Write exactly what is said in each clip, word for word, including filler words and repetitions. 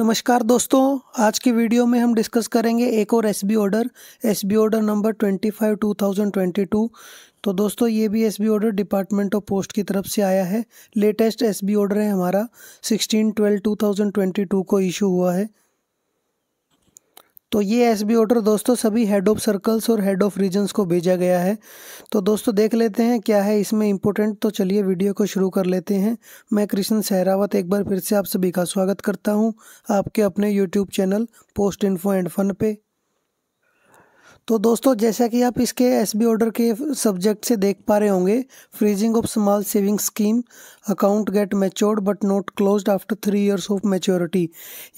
नमस्कार दोस्तों, आज की वीडियो में हम डिस्कस करेंगे एक और SB order, SB order number पच्चीस बाई ट्वेंटी ट्वेंटी टू। तो दोस्तों ये भी SB order department of post की तरफ से आया है। लेटेस्ट एसबी ऑर्डर है हमारा सोलह बारह दो हज़ार बाईस को इशू हुआ है। तो ये एसबी ऑर्डर दोस्तों सभी हेड ऑफ सर्कल्स और हेड ऑफ रीजन्स को भेजा गया है। तो दोस्तों देख लेते हैं क्या है इसमें इम्पोर्टेंट। तो चलिए वीडियो को शुरू कर लेते हैं। मैं कृष्ण सहरावत एक बार फिर से आप सभी का स्वागत करता हूं आपके अपने YouTube channel post info and fun पे। तो दोस्तों जैसा कि आप इसके एसबी ऑर्डर के सब्जेक्ट से देख पा रहे होंगे, freezing of small saving scheme account get matured but not closed after three years of maturity,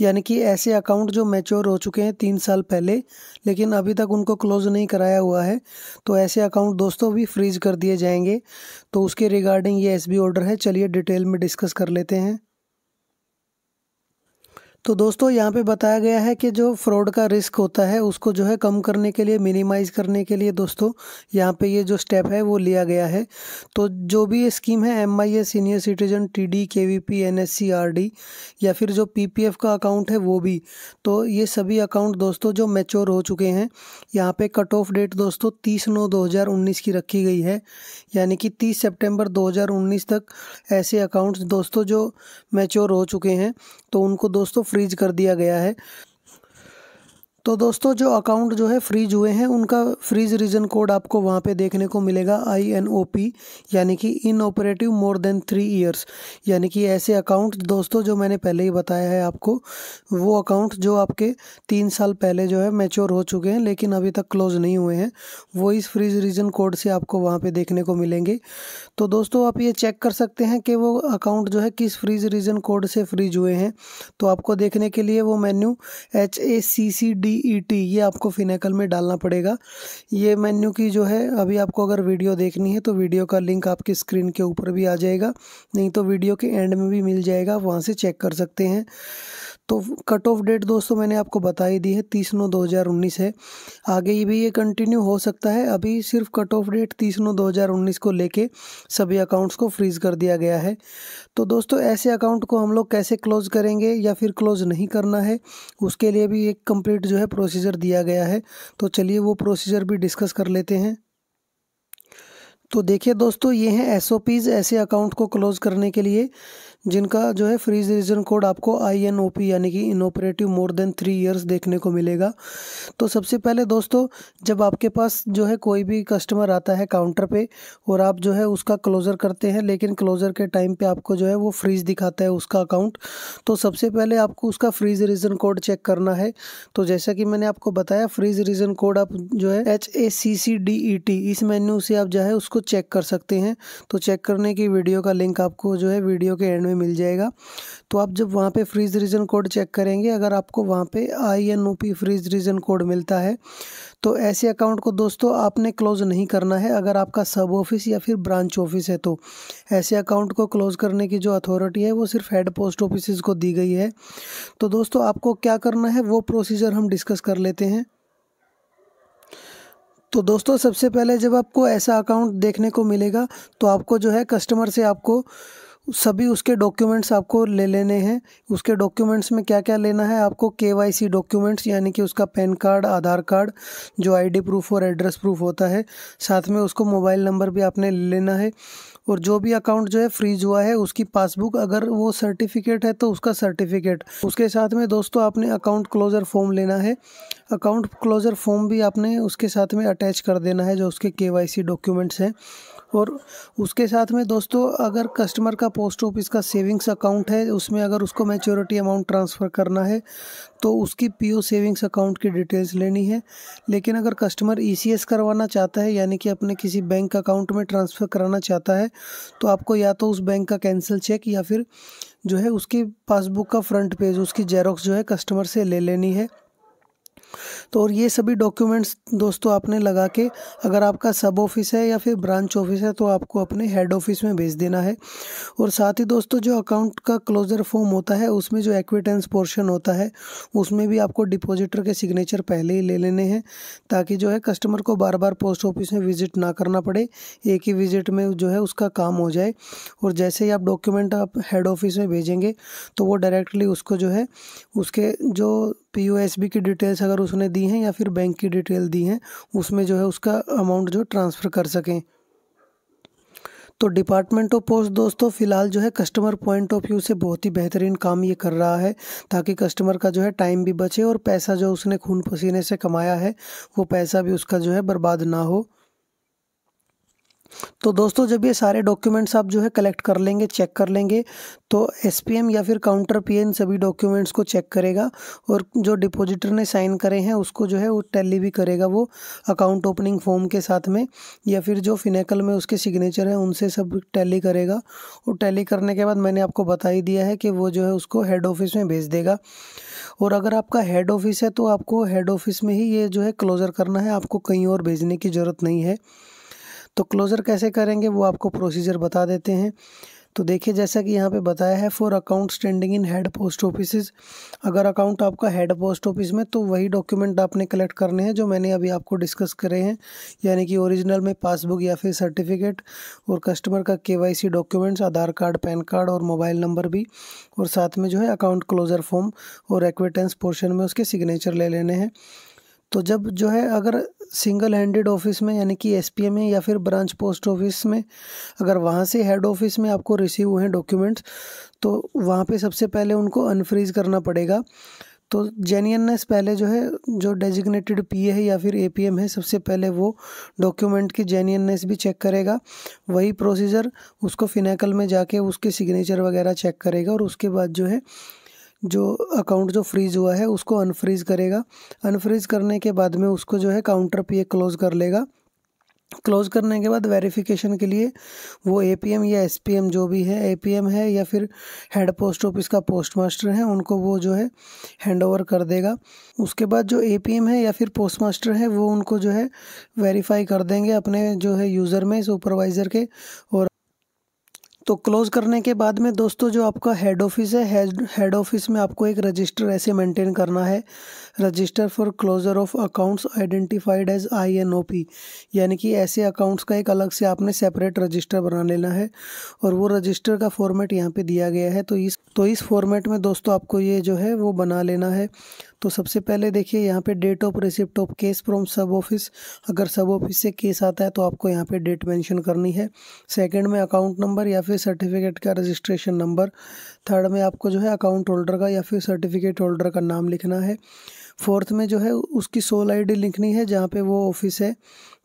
यानी कि ऐसे अकाउंट जो मैच्योर हो चुके हैं तीन साल पहले लेकिन अभी तक उनको क्लोज नहीं कराया हुआ है, तो ऐसे अकाउंट दोस्तों भी फ्रीज कर दिए जाएंगे। तो उसके रिगार्डिंग ये एसबी ऑर्डर है, चलिए डिटेल में डिस्कस कर लेते हैं। तो दोस्तों यहाँ पे बताया गया है कि जो फ्रॉड का रिस्क होता है उसको जो है कम करने के लिए, मिनिमाइज़ करने के लिए दोस्तों यहाँ पे ये जो स्टेप है वो लिया गया है। तो जो भी ये स्कीम है M I S, senior citizen, T D, K V P, N S C R D या फिर जो पी पी एफ का अकाउंट है वो भी, तो ये सभी अकाउंट दोस्तों जो मैच्योर हो चुके हैं, यहाँ पर कट ऑफ डेट दोस्तों तीस नौ दो हज़ार उन्नीस की रखी गई है, यानी कि तीस सेप्टेम्बर दो हज़ार उन्नीस तक ऐसे अकाउंट्स दोस्तों जो मैच्योर हो चुके हैं तो उनको दोस्तों फ्रीज कर दिया गया है। तो दोस्तों जो अकाउंट जो है फ्रीज हुए हैं उनका फ्रीज रीजन कोड आपको वहाँ पे देखने को मिलेगा आई एन ओ पी, यानी कि inoperative more than three years, यानी कि ऐसे अकाउंट दोस्तों जो मैंने पहले ही बताया है आपको, वो अकाउंट जो आपके तीन साल पहले जो है मैच्योर हो चुके हैं लेकिन अभी तक क्लोज नहीं हुए हैं, वो इस फ्रीज रीजन कोड से आपको वहाँ पर देखने को मिलेंगे। तो दोस्तों आप ये चेक कर सकते हैं कि वो अकाउंट जो है किस फ्रीज रीजन कोड से फ्रीज हुए हैं। तो आपको देखने के लिए वो menu H A C C D E T ये आपको फिनेकल में डालना पड़ेगा। ये मेन्यू की जो है, अभी आपको अगर वीडियो देखनी है तो वीडियो का लिंक आपकी स्क्रीन के ऊपर भी आ जाएगा, नहीं तो वीडियो के एंड में भी मिल जाएगा, आप वहाँ से चेक कर सकते हैं। तो कट ऑफ डेट दोस्तों मैंने आपको बता ही दी है तीस नौ दो हज़ार उन्नीस है, आगे ये भी ये कंटिन्यू हो सकता है। अभी सिर्फ कट ऑफ डेट तीस नौ दो हज़ार उन्नीस को लेके सभी अकाउंट्स को फ्रीज़ कर दिया गया है। तो दोस्तों ऐसे अकाउंट को हम लोग कैसे क्लोज करेंगे या फिर क्लोज नहीं करना है, उसके लिए भी एक कंप्लीट जो है प्रोसीजर दिया गया है। तो चलिए वो प्रोसीजर भी डिस्कस कर लेते हैं। तो देखिए दोस्तों ये हैं एस ओ पीज़ ऐसे अकाउंट को क्लोज़ करने के लिए जिनका जो है फ्रीज रीजन कोड आपको आई एन ओ पी यानी कि inoperative more than three years देखने को मिलेगा। तो सबसे पहले दोस्तों जब आपके पास जो है कोई भी कस्टमर आता है काउंटर पे और आप जो है उसका क्लोज़र करते हैं लेकिन क्लोज़र के टाइम पे आपको जो है वो फ्रीज दिखाता है उसका अकाउंट, तो सबसे पहले आपको उसका फ्रीज रीजन कोड चेक करना है। तो जैसा कि मैंने आपको बताया फ्रीज रीजन कोड आप जो है H A C C D E T इस मेन्यू से आप जो है उसको चेक कर सकते हैं। तो चेक करने की वीडियो का लिंक आपको जो है वीडियो के एंड मिल जाएगा। तो आप जब वहाँ पे फ्रीज रीजन कोड चेक करेंगे, अगर आपको वहाँ पे I N O P freeze reason code मिलता है तो ऐसे अकाउंट को दोस्तों आपने क्लोज नहीं करना है। अगर आपका सब ऑफिस या फिर ब्रांच ऑफिस है तो ऐसे अकाउंट को क्लोज करने की जो अथॉरिटी है वो सिर्फ हेड पोस्ट ऑफिस को दी गई है। तो दोस्तों आपको क्या करना है वो प्रोसीजर हम डिस्कस कर लेते हैं। तो दोस्तों सबसे पहले जब आपको ऐसा अकाउंट देखने को मिलेगा तो आपको जो है कस्टमर से आपको सभी उसके डॉक्यूमेंट्स आपको ले लेने हैं। उसके डॉक्यूमेंट्स में क्या क्या लेना है आपको, के वाई सी डॉक्यूमेंट्स यानी कि उसका पैन कार्ड, आधार कार्ड, जो आईडी प्रूफ और एड्रेस प्रूफ होता है, साथ में उसको मोबाइल नंबर भी आपने ले लेना है। और जो भी अकाउंट जो है फ्रीज हुआ है उसकी पासबुक, अगर वो सर्टिफिकेट है तो उसका सर्टिफिकेट। उसके साथ में दोस्तों आपने अकाउंट क्लोज़र फॉर्म लेना है, अकाउंट क्लोज़र फॉर्म भी आपने उसके साथ में अटैच कर देना है जो उसके के वाई सी डॉक्यूमेंट्स हैं। और उसके साथ में दोस्तों अगर कस्टमर का पोस्ट ऑफिस का सेविंग्स अकाउंट है उसमें अगर उसको मैच्योरिटी अमाउंट ट्रांसफ़र करना है तो उसकी पी ओ सेविंग्स अकाउंट की डिटेल्स लेनी है। लेकिन अगर कस्टमर ई सी एस करवाना चाहता है यानी कि अपने किसी बैंक अकाउंट में ट्रांसफ़र कराना चाहता है तो आपको या तो उस बैंक का कैंसिल चेक या फिर जो है उसकी पासबुक का फ्रंट पेज, उसकी जेरोक्स जो है कस्टमर से ले लेनी है। तो और ये सभी डॉक्यूमेंट्स दोस्तों आपने लगा के, अगर आपका सब ऑफिस है या फिर ब्रांच ऑफिस है तो आपको अपने हेड ऑफिस में भेज देना है। और साथ ही दोस्तों जो अकाउंट का क्लोजर फॉर्म होता है उसमें जो एक्विटेंस पोर्शन होता है उसमें भी आपको डिपॉजिटर के सिग्नेचर पहले ही ले लेने हैं, ताकि जो है कस्टमर को बार बार पोस्ट ऑफिस में विजिट ना करना पड़े, एक ही विजिट में जो है उसका काम हो जाए। और जैसे ही आप डॉक्यूमेंट आप हेड ऑफिस में भेजेंगे तो वो डायरेक्टली उसको जो है उसके जो पी ओ एस बी की डिटेल्स अगर उसने दी हैं या फिर बैंक की डिटेल दी हैं उसमें जो है उसका अमाउंट जो ट्रांसफ़र कर सकें। तो डिपार्टमेंट ऑफ पोस्ट दोस्तों फ़िलहाल जो है कस्टमर पॉइंट ऑफ व्यू से बहुत ही बेहतरीन काम ये कर रहा है, ताकि कस्टमर का जो है टाइम भी बचे और पैसा जो उसने खून पसीने से कमाया है वो पैसा भी उसका जो है बर्बाद ना हो। तो दोस्तों जब ये सारे डॉक्यूमेंट्स आप जो है कलेक्ट कर लेंगे, चेक कर लेंगे, तो एसपीएम या फिर काउंटर पीएन सभी डॉक्यूमेंट्स को चेक करेगा और जो डिपॉजिटर ने साइन करे हैं उसको जो है वो टैली भी करेगा वो अकाउंट ओपनिंग फॉर्म के साथ में, या फिर जो फिनेकल में उसके सिग्नेचर हैं उनसे सब टैली करेगा। और टैली करने के बाद मैंने आपको बता ही दिया है कि वो जो है उसको हेड ऑफिस में भेज देगा। और अगर आपका हेड ऑफिस है तो आपको हेड ऑफिस में ही ये जो है क्लोजर करना है, आपको कहीं और भेजने की ज़रूरत नहीं है। तो क्लोज़र कैसे करेंगे वो आपको प्रोसीजर बता देते हैं। तो देखिए जैसा कि यहाँ पे बताया है, for account standing in head post offices, अगर अकाउंट आपका हेड पोस्ट ऑफिस में तो वही डॉक्यूमेंट आपने कलेक्ट करने हैं जो मैंने अभी आपको डिस्कस करे हैं, यानी कि ओरिजिनल में पासबुक या फिर सर्टिफिकेट, और कस्टमर का KYC documents, Aadhaar card, PAN card और मोबाइल नंबर भी, और साथ में जो है अकाउंट क्लोजर फॉर्म और एक्विटेंस पोर्शन में उसके सिग्नेचर ले लेने हैं। तो जब जो है अगर सिंगल हैंडेड ऑफिस में यानी कि एसपीएम में या फिर ब्रांच पोस्ट ऑफिस में, अगर वहाँ से हेड ऑफिस में आपको रिसीव हुए हैं डॉक्यूमेंट्स तो वहाँ पे सबसे पहले उनको अनफ्रीज़ करना पड़ेगा। तो जेन्युइननेस पहले जो है जो डेजिग्नेटेड पीए है या फिर एपीएम है सबसे पहले वो डॉक्यूमेंट की जेन्युइननेस भी चेक करेगा, वही प्रोसीजर उसको फिनेकल में जाके उसके सिग्नेचर वगैरह चेक करेगा, और उसके बाद जो है जो अकाउंट जो फ्रीज़ हुआ है उसको अनफ्रीज़ करेगा। अनफ्रीज़ करने के बाद में उसको जो है काउंटर पे क्लोज़ कर लेगा। क्लोज़ करने के बाद वेरिफिकेशन के लिए वो एपीएम या एसपीएम जो भी है, एपीएम है या फिर हेड पोस्ट ऑफिस का पोस्ट मास्टर है, उनको वो जो है हैंड ओवर कर देगा। उसके बाद जो एपीएम है या फिर पोस्ट मास्टर है वो उनको जो है वेरीफाई कर देंगे अपने जो है यूज़र में, सुपरवाइज़र के। और तो क्लोज़ करने के बाद में दोस्तों जो आपका हेड ऑफिस है, हेड ऑफिस में आपको एक रजिस्टर ऐसे मेंटेन करना है, register for closure of accounts identified as I N O P, यानी कि ऐसे अकाउंट्स का एक अलग से आपने सेपरेट रजिस्टर बना लेना है। और वो रजिस्टर का फॉर्मेट यहाँ पे दिया गया है, तो इस तो इस फॉर्मेट में दोस्तों आपको ये जो है वो बना लेना है। तो सबसे पहले देखिए यहाँ पे date of receipt of case from sub office, अगर सब ऑफिस से केस आता है तो आपको यहाँ पे डेट मेंशन करनी है। सेकंड में अकाउंट नंबर या फिर सर्टिफिकेट का रजिस्ट्रेशन नंबर। थर्ड में आपको जो है अकाउंट होल्डर का या फिर सर्टिफिकेट होल्डर का नाम लिखना है। फोर्थ में जो है उसकी सोल आई डी लिखनी है जहाँ पे वो ऑफिस है,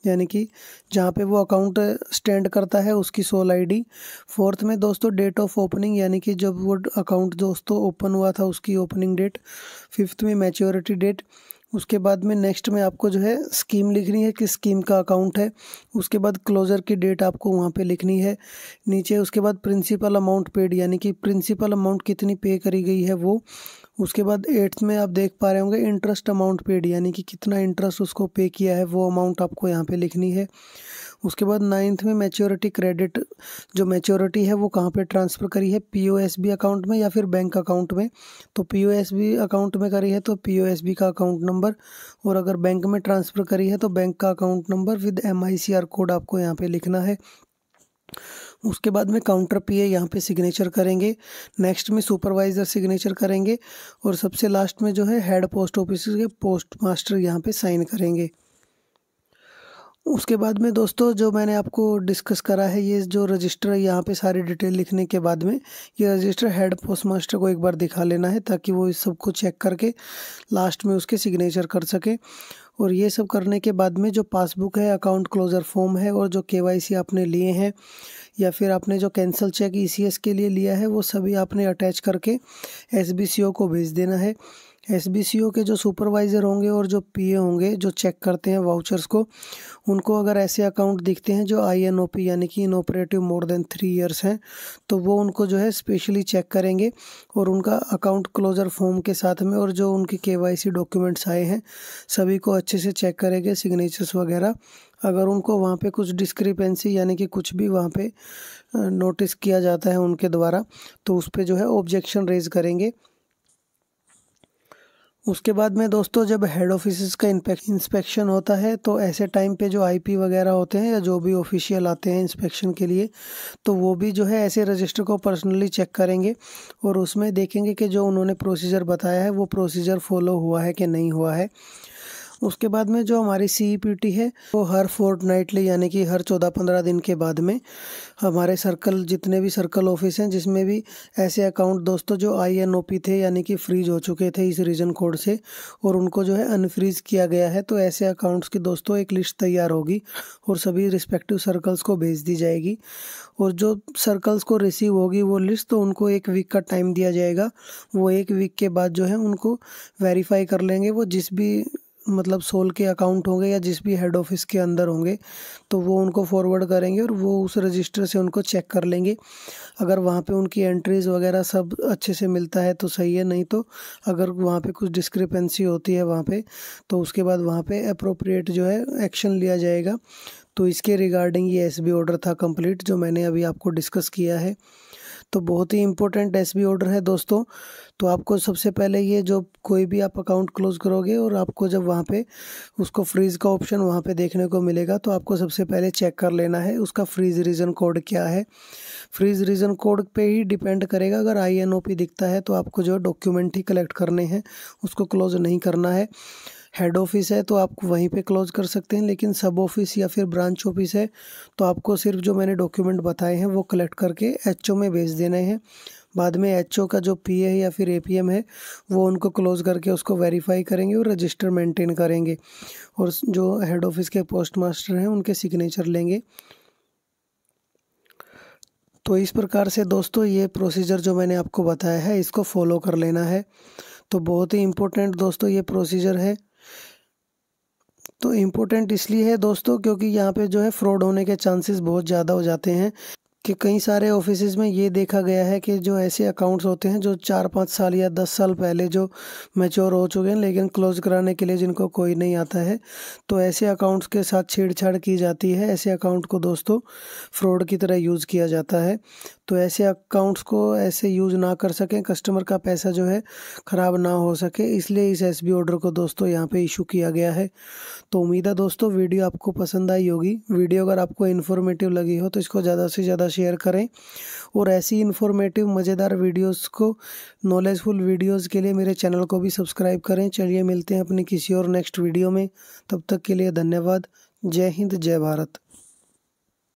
यानी कि जहाँ पे वो अकाउंट स्टैंड करता है उसकी सोल आईडी। फोर्थ में दोस्तों डेट ऑफ ओपनिंग, यानी कि जब वो अकाउंट दोस्तों ओपन हुआ था उसकी ओपनिंग डेट। फिफ्थ में मैच्योरिटी डेट। उसके बाद में नेक्स्ट में आपको जो है स्कीम लिखनी है, किस स्कीम का अकाउंट है। उसके बाद क्लोज़र की डेट आपको वहाँ पे लिखनी है नीचे। उसके बाद प्रिंसिपल अमाउंट पेड, यानी कि प्रिंसिपल अमाउंट कितनी पे करी गई है वो। उसके बाद एट्थ में आप देख पा रहे होंगे इंटरेस्ट अमाउंट पेड, यानी कि कितना इंटरेस्ट उसको पे किया है वो अमाउंट आपको यहाँ पे लिखनी है। उसके बाद नाइन्थ में मैच्योरिटी क्रेडिट, जो मैच्योरिटी है वो कहाँ पे ट्रांसफ़र करी है, पीओएसबी अकाउंट में या फिर बैंक अकाउंट में। तो पीओएसबी अकाउंट में करी है तो पीओएसबी का अकाउंट नंबर, और अगर बैंक में ट्रांसफ़र करी है तो बैंक का account number with MICR code आपको यहाँ पे लिखना है। उसके बाद में काउंटर पीए यहाँ पे सिग्नेचर करेंगे, नेक्स्ट में सुपरवाइज़र सिग्नेचर करेंगे, और सबसे लास्ट में जो है हेड पोस्ट ऑफिस के पोस्ट मास्टर यहाँ पे साइन करेंगे। उसके बाद में दोस्तों जो मैंने आपको डिस्कस करा है, ये जो रजिस्टर यहाँ पे सारी डिटेल लिखने के बाद में ये रजिस्टर हेड पोस्ट मास्टर को एक बार दिखा लेना है, ताकि वो इस सबको चेक करके लास्ट में उसके सिग्नेचर कर सके। और ये सब करने के बाद में जो पासबुक है, अकाउंट क्लोज़र फॉर्म है, और जो केवाईसी आपने लिए हैं या फिर आपने जो कैंसल चेक ईसीएस के लिए लिया है वो सभी आपने अटैच करके एसबीसीओ को भेज देना है। एसबीसीओ के जो सुपरवाइज़र होंगे और जो पीए होंगे जो चेक करते हैं वाउचर्स को, उनको अगर ऐसे अकाउंट दिखते हैं जो आईएनओपी यानी कि inoperative more than three years हैं, तो वो उनको जो है स्पेशली चेक करेंगे और उनका अकाउंट क्लोजर फॉर्म के साथ में और जो उनके केवाईसी डॉक्यूमेंट्स आए हैं सभी को अच्छे से चेक करेंगे, सिग्नेचर्स वगैरह। अगर उनको वहाँ पे कुछ डिस्क्रिपेंसी यानी कि कुछ भी वहाँ पे नोटिस किया जाता है उनके द्वारा, तो उस पर जो है ऑब्जेक्शन रेज करेंगे। उसके बाद में दोस्तों जब हेड ऑफिसेस का इंस्पेक्शन होता है तो ऐसे टाइम पे जो आईपी वगैरह होते हैं या जो भी ऑफिशियल आते हैं इंस्पेक्शन के लिए, तो वो भी जो है ऐसे रजिस्टर को पर्सनली चेक करेंगे और उसमें देखेंगे कि जो उन्होंने प्रोसीजर बताया है वो प्रोसीजर फॉलो हुआ है कि नहीं हुआ है। उसके बाद में जो हमारी सीईपीटी है वो हर फोर्टनाइटली यानी कि हर चौदह पंद्रह दिन के बाद में हमारे सर्कल जितने भी सर्कल ऑफिस हैं जिसमें भी ऐसे अकाउंट दोस्तों जो आईएनओपी थे यानी कि फ्रीज हो चुके थे इस रीजन कोड से और उनको जो है अनफ्रीज किया गया है, तो ऐसे अकाउंट्स की दोस्तों एक लिस्ट तैयार होगी और सभी रिस्पेक्टिव सर्कल्स को भेज दी जाएगी। और जो सर्कल्स को रिसीव होगी वो लिस्ट, तो उनको एक वीक का टाइम दिया जाएगा, वो एक वीक के बाद जो है उनको वेरीफाई कर लेंगे। वो जिस भी मतलब सोल के अकाउंट होंगे या जिस भी हेड ऑफिस के अंदर होंगे तो वो उनको फॉरवर्ड करेंगे और वो उस रजिस्टर से उनको चेक कर लेंगे। अगर वहाँ पे उनकी एंट्रीज़ वगैरह सब अच्छे से मिलता है तो सही है, नहीं तो अगर वहाँ पे कुछ डिस्क्रिपेंसी होती है वहाँ पे, तो उसके बाद वहाँ पे अप्रोप्रिएट जो है एक्शन लिया जाएगा। तो इसके रिगार्डिंग ये एस बी ऑर्डर था कंप्लीट जो मैंने अभी आपको डिस्कस किया है। तो बहुत ही इम्पोर्टेंट एस बी ऑर्डर है दोस्तों। तो आपको सबसे पहले ये जो कोई भी आप अकाउंट क्लोज़ करोगे और आपको जब वहाँ पे उसको फ्रीज़ का ऑप्शन वहाँ पे देखने को मिलेगा, तो आपको सबसे पहले चेक कर लेना है उसका फ्रीज़ रीज़न कोड क्या है। फ्रीज़ रीज़न कोड पे ही डिपेंड करेगा, अगर आई एन ओ पी दिखता है तो आपको जो डॉक्यूमेंट ही कलेक्ट करने हैं, उसको क्लोज़ नहीं करना है। हेड ऑफिस है तो आप वहीं पे क्लोज़ कर सकते हैं, लेकिन सब ऑफिस या फिर ब्रांच ऑफिस है तो आपको सिर्फ जो मैंने डॉक्यूमेंट बताए हैं वो कलेक्ट करके एचओ में भेज देने हैं। बाद में एचओ का जो पीए है या फिर एपीएम है वो उनको क्लोज़ करके उसको वेरीफाई करेंगे और रजिस्टर मेंटेन करेंगे और जो हेड ऑफिस के पोस्ट मास्टर हैं उनके सिग्नेचर लेंगे। तो इस प्रकार से दोस्तों ये प्रोसीजर जो मैंने आपको बताया है इसको फॉलो कर लेना है। तो बहुत ही इम्पोर्टेंट दोस्तों ये प्रोसीजर है। तो इम्पोर्टेंट इसलिए है दोस्तों क्योंकि यहाँ पे जो है फ्रॉड होने के चांसेस बहुत ज़्यादा हो जाते हैं कि कई सारे ऑफिसेज़ में ये देखा गया है कि जो ऐसे अकाउंट्स होते हैं जो चार पाँच साल या दस साल पहले जो मैच्योर हो चुके हैं लेकिन क्लोज़ कराने के लिए जिनको कोई नहीं आता है, तो ऐसे अकाउंट्स के साथ छेड़छाड़ की जाती है। ऐसे अकाउंट को दोस्तों फ्रॉड की तरह यूज़ किया जाता है। तो ऐसे अकाउंट्स को ऐसे यूज़ ना कर सकें, कस्टमर का पैसा जो है ख़राब ना हो सके, इसलिए इस एस बी ऑर्डर को दोस्तों यहाँ पे इशू किया गया है। तो उम्मीद है दोस्तों वीडियो आपको पसंद आई होगी। वीडियो अगर आपको इन्फॉर्मेटिव लगी हो तो इसको ज़्यादा से ज़्यादा शेयर करें और ऐसी इन्फॉर्मेटिव मज़ेदार वीडियोस को, नॉलेजफुल वीडियोस के लिए मेरे चैनल को भी सब्सक्राइब करें। चलिए मिलते हैं अपनी किसी और नेक्स्ट वीडियो में, तब तक के लिए धन्यवाद। जय हिंद, जय भारत।